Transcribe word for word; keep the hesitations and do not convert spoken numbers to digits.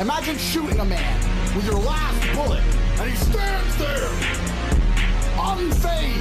Imagine shooting a man with your last bullet, and he stands there, unfazed.